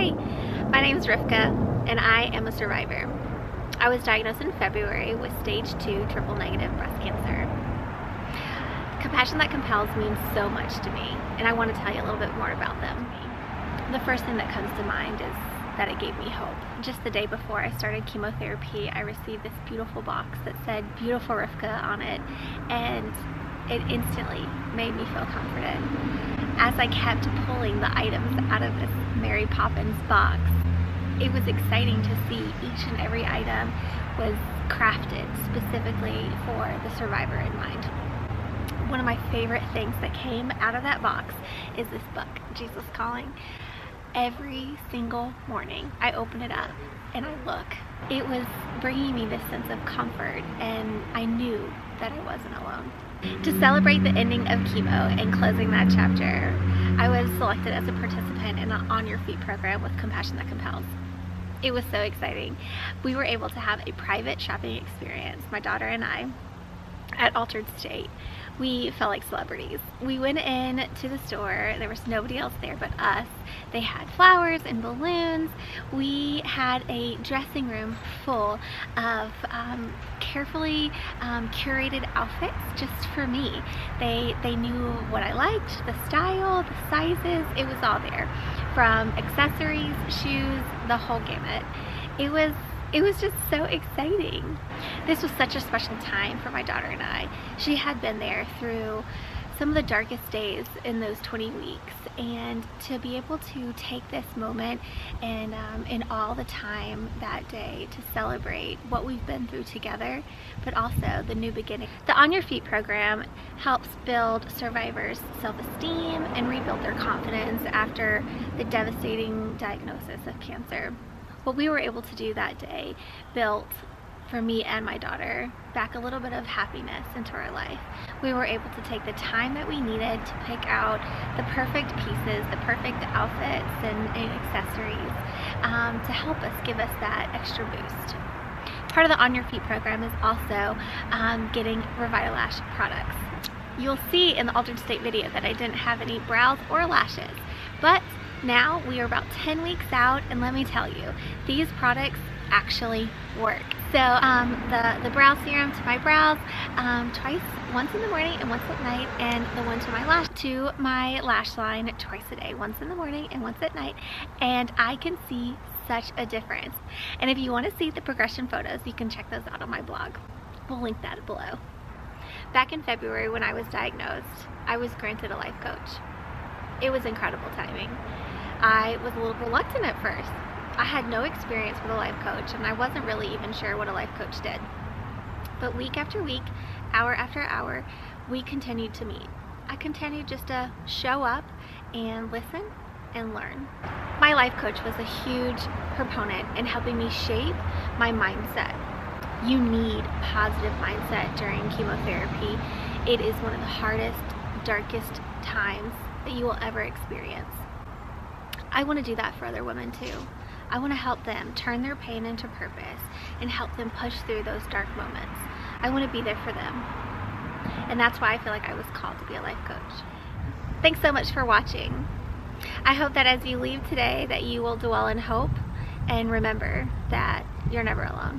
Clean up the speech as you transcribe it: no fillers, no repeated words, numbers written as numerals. Hi, my name is Rifka and I am a survivor. I was diagnosed in February with stage 2 triple-negative breast cancer. Compassion That Compels means so much to me, and I want to tell you a little bit more about them. The first thing that comes to mind is that it gave me hope. Just the day before I started chemotherapy, I received this beautiful box that said "Beautiful Rifka" on it, and it instantly made me feel comforted. As I kept pulling the items out of this Mary Poppins box, it was exciting to see each and every item was crafted specifically for the survivor in mind. One of my favorite things that came out of that box is this book, Jesus Calling. Every single morning I open it up and I look. It was bringing me this sense of comfort, and I knew that I wasn't alone. To celebrate the ending of chemo and closing that chapter, I was selected as a participant in the On Your Feet program with Compassion That Compels. It was so exciting. We were able to have a private shopping experience, my daughter and I, at Altar'd State. We felt like celebrities. We went in to the store. There was nobody else there but us. They had flowers and balloons. We had a dressing room full of carefully curated outfits just for me. They knew what I liked, the style, the sizes. It was all there, from accessories, shoes, the whole gamut. It was just so exciting. This was such a special time for my daughter and I. She had been there through some of the darkest days in those 20 weeks, and to be able to take this moment and in all the time that day to celebrate what we've been through together, but also the new beginning. The On Your Feet program helps build survivors' self-esteem and rebuild their confidence after the devastating diagnosis of cancer. What we were able to do that day built, for me and my daughter, back a little bit of happiness into our life. We were able to take the time that we needed to pick out the perfect pieces, the perfect outfits and accessories to help us, give us that extra boost. Part of the On Your Feet program is also getting Revitalash products. You'll see in the Altar'd State video that I didn't have any brows or lashes, but now we are about 10 weeks out, and let me tell you, these products actually work. So the brow serum to my brows twice, once in the morning and once at night, and the one to my lash line twice a day, once in the morning and once at night, and I can see such a difference. And if you want to see the progression photos, you can check those out on my blog. We'll link that below. Back in February when I was diagnosed, I was granted a life coach. It was incredible timing. I was a little reluctant at first. I had no experience with a life coach, and I wasn't really even sure what a life coach did. But week after week, hour after hour, we continued to meet. I continued just to show up and listen and learn. My life coach was a huge proponent in helping me shape my mindset. You need positive mindset during chemotherapy. It is one of the hardest, darkest times that you will ever experience. I want to do that for other women too. I want to help them turn their pain into purpose and help them push through those dark moments. I want to be there for them. And that's why I feel like I was called to be a life coach. Thanks so much for watching. I hope that as you leave today that you will dwell in hope and remember that you're never alone.